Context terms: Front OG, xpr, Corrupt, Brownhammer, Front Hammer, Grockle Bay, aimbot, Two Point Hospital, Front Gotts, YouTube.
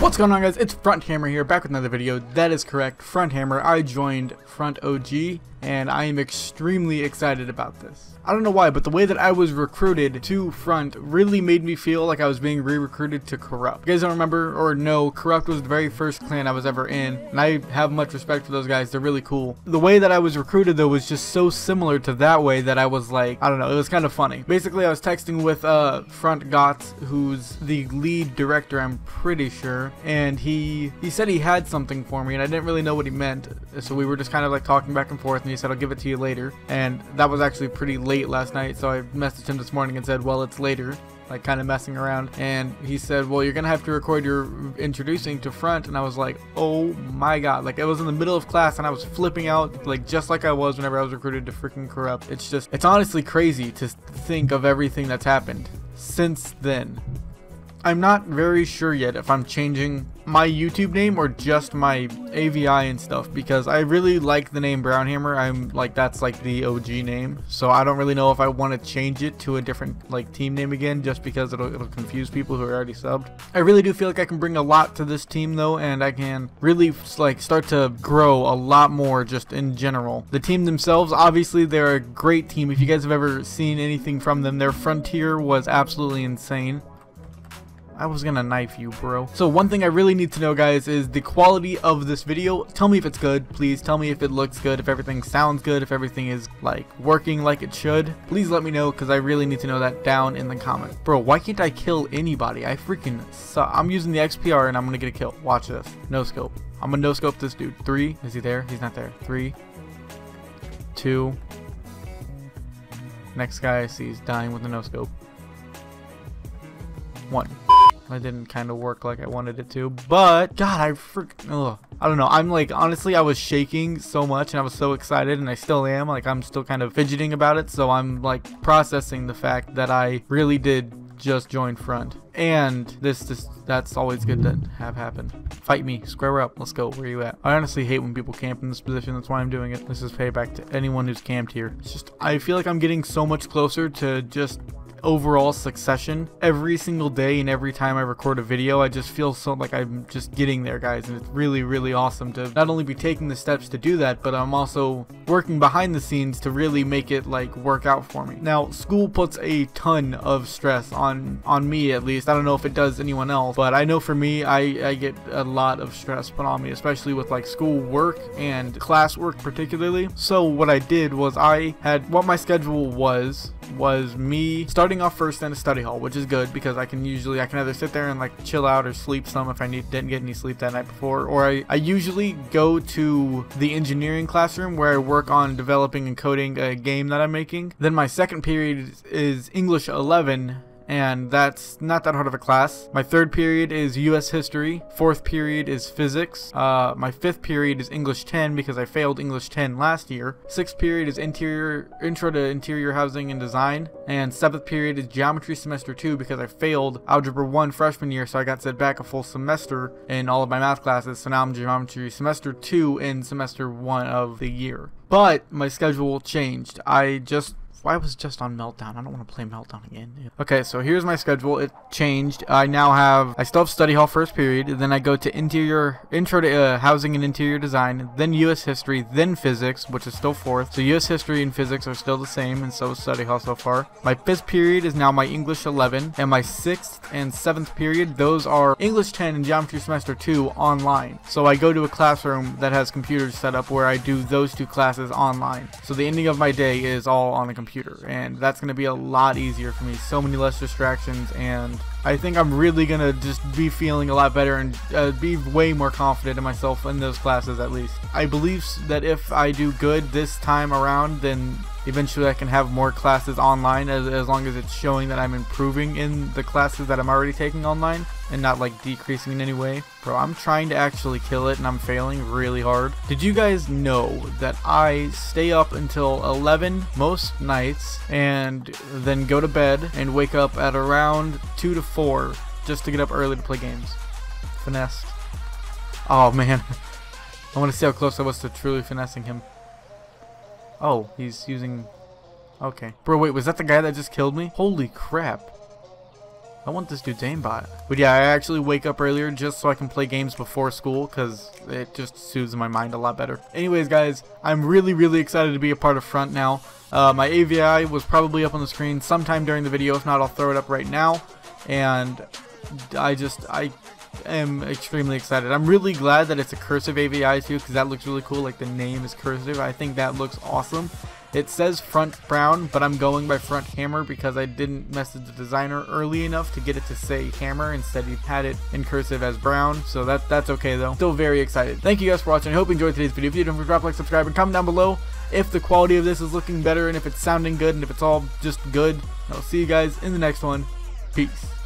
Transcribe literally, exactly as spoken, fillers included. What's going on, guys? It's Front Hammer here, back with another video. That is correct, Front Hammer. I joined Front O G and I am extremely excited about this. I don't know why, but the way that I was recruited to Front really made me feel like I was being re-recruited to Corrupt. If you guys don't remember or know, Corrupt was the very first clan I was ever in, and I have much respect for those guys. They're really cool. The way that I was recruited, though, was just so similar to that way that I was like, I don't know, it was kind of funny. Basically, I was texting with uh, Front Gotts, who's the lead director, I'm pretty sure, and he, he said he had something for me, and I didn't really know what he meant, so we were just kind of like talking back and forth, and he said, I'll give it to you later, and that was actually pretty late last night, so I messaged him this morning and said, well, it's later, like kind of messing around, and he said, well, you're gonna have to record your introducing to Front. And I was like, oh my god, like it was in the middle of class and I was flipping out, like just like I was whenever I was recruited to freaking Corrupt. It's just, it's honestly crazy to think of everything that's happened since then. I'm not very sure yet if I'm changing my YouTube name or just my A V I and stuff, because I really like the name Brownhammer. I'm like, that's like the O G name, so I don't really know if I want to change it to a different like team name again, just because it'll, it'll confuse people who are already subbed. I really do feel like I can bring a lot to this team though, and I can really like start to grow a lot more just in general. The team themselves, obviously they're a great team. If you guys have ever seen anything from them, their frontier was absolutely insane. I was gonna knife you, bro. So one thing I really need to know, guys, is the quality of this video. Tell me if it's good, please. Tell me if it looks good, if everything sounds good, if everything is like working like it should. Please let me know, because I really need to know that down in the comments. Bro, why can't I kill anybody? I freaking suck. I'm using the X P R and I'm gonna get a kill. Watch this. No scope. I'm gonna no scope this dude. Three. Is he there? He's not there. Three. Two. Next guy I see is dying with a no scope. One. It didn't kind of work like I wanted it to, but god, I freaking, I don't know, I'm like, honestly, I was shaking so much and I was so excited, and I still am, like I'm still kind of fidgeting about it, so I'm like processing the fact that I really did just join Front, and this this that's always good to have happen. Fight me, square up, let's go. Where you at? I honestly hate when people camp in this position. That's why I'm doing it. This is payback to anyone who's camped here. It's just, I feel like I'm getting so much closer to just overall succession every single day, and every time I record a video I just feel so like I'm just getting there, guys, and it's really really awesome to not only be taking the steps to do that, but I'm also working behind the scenes to really make it like work out for me. Now, school puts a ton of stress on on me, at least. I don't know if it does anyone else, but I know for me, I, I get a lot of stress put on me, especially with like school work and class work particularly. So what I did was, I had what my schedule was was me starting off first in a study hall, which is good because I can usually I can either sit there and like chill out or sleep some if I need didn't get any sleep that night before, or I, I usually go to the engineering classroom where I work on developing and coding a game that I'm making. Then my second period is English eleven, and that's not that hard of a class. My third period is U S history. Fourth period is physics. Uh, my fifth period is English ten, because I failed English ten last year. Sixth period is interior intro to interior housing and design. And seventh period is geometry semester two, because I failed algebra one freshman year, so I got set back a full semester in all of my math classes. So now I'm geometry semester two in semester one of the year. But my schedule changed. I just Why was just on Meltdown? I don't want to play Meltdown again. Okay, so here's my schedule. It changed. I now have, I still have study hall first period, and then I go to interior, intro to uh, housing and interior design, then U S history, then physics, which is still fourth. So U S history and physics are still the same, and so is study hall so far. My fifth period is now my English eleven, and my sixth and seventh period, those are English ten and geometry semester two online. So I go to a classroom that has computers set up where I do those two classes online. So the ending of my day is all on the computer. Computer, and that's going to be a lot easier for me. So many less distractions, and I think I'm really going to just be feeling a lot better and uh, be way more confident in myself in those classes, at least. I believe that if I do good this time around, then eventually I can have more classes online, as, as long as it's showing that I'm improving in the classes that I'm already taking online and not like decreasing in any way. Bro, I'm trying to actually kill it and I'm failing really hard. Did you guys know that I stay up until eleven most nights and then go to bed and wake up at around two to four just to get up early to play games? Finessed. Oh man. I want to see how close I was to truly finessing him. Oh, he's using... Okay. Bro, wait, was that the guy that just killed me? Holy crap. I want this dude's aimbot. But yeah, I actually wake up earlier just so I can play games before school because it just soothes my mind a lot better. Anyways, guys, I'm really, really excited to be a part of Front now. Uh, my A V I was probably up on the screen sometime during the video. If not, I'll throw it up right now. And I just, I am extremely excited. I'm really glad that it's a cursive A V I too because that looks really cool. Like, the name is cursive. I think that looks awesome. It says Front Brown, but I'm going by Front Hammer because I didn't message the designer early enough to get it to say Hammer. Instead, he had it in cursive as Brown, so that that's okay though. Still very excited. Thank you guys for watching. I hope you enjoyed today's video. If you did, don't forget to drop a like, subscribe, and comment down below if the quality of this is looking better and if it's sounding good and if it's all just good. I'll see you guys in the next one. Peace.